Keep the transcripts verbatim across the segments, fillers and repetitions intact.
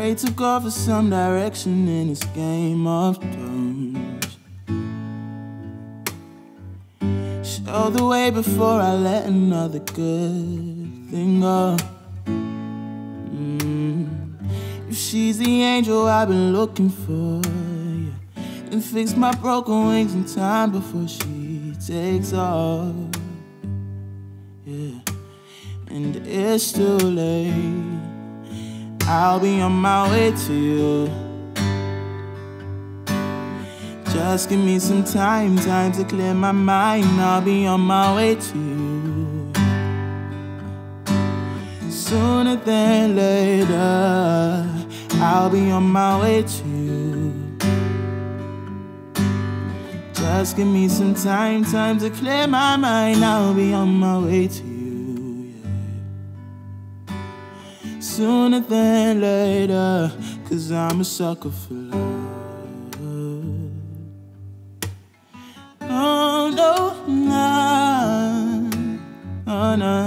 Pray to God for some direction in this game of thrones. Show the way before I let another good thing go. Mm. If she's the angel I've been looking for, yeah, then fix my broken wings in time before she takes off. Yeah. And it's too late, I'll be on my way to you. Just give me some time, time to clear my mind. I'll be on my way to you. Sooner than later, I'll be on my way to you. Just give me some time, time to clear my mind. I'll be on my way to you. Sooner than later, 'cause I'm a sucker for love. Oh no, nah, oh no,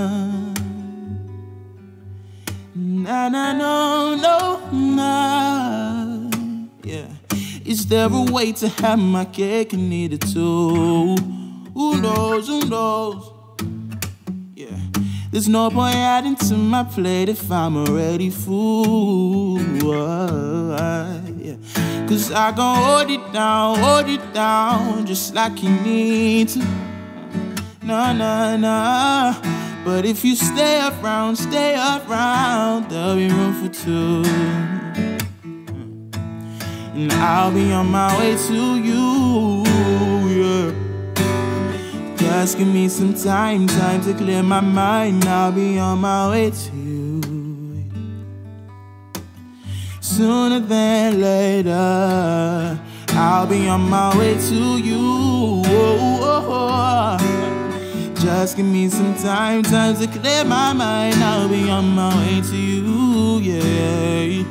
nah, nah, no, no, nah. Yeah, is there a way to have my cake and eat it too? Who knows? Who knows? There's no point adding to my plate if I'm already full. Oh, yeah. 'Cause I can hold it down, hold it down, just like you need to. Nah, nah, nah. But if you stay around, stay around, there'll be room for two. And I'll be on my way to you, yeah. Just give me some time, time to clear my mind. I'll be on my way to you. Sooner than later, I'll be on my way to you. Just give me some time, time to clear my mind. I'll be on my way to you, yeah.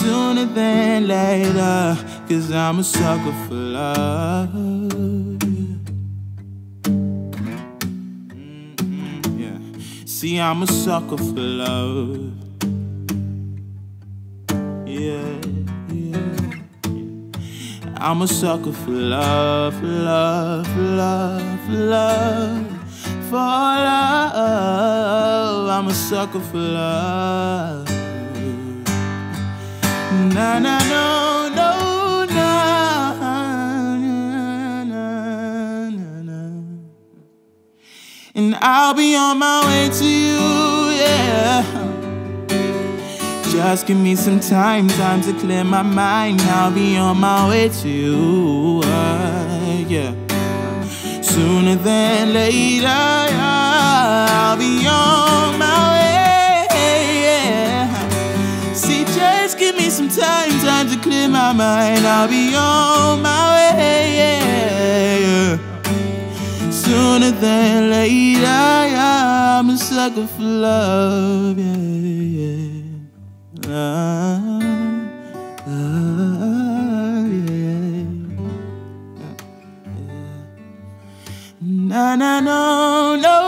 Sooner than later, 'cause I'm a sucker for love. See, I'm a sucker for love. Yeah, yeah. I'm a sucker for love, love, love, love, for love. I'm a sucker for love. Nah, nah, no, no, nah, nah, nah, nah, nah. And I'll be on my way to you, yeah. Just give me some time, time to clear my mind. I'll be on my way to you, uh, yeah. Sooner than later, I'll be on my way, yeah. See, just give me some time, time to clear my mind. I'll be on my way, yeah, yeah. Sooner than later, I'm a sucker for love, yeah, yeah. Ah, ah, yeah, yeah. Nah, nah, no, no.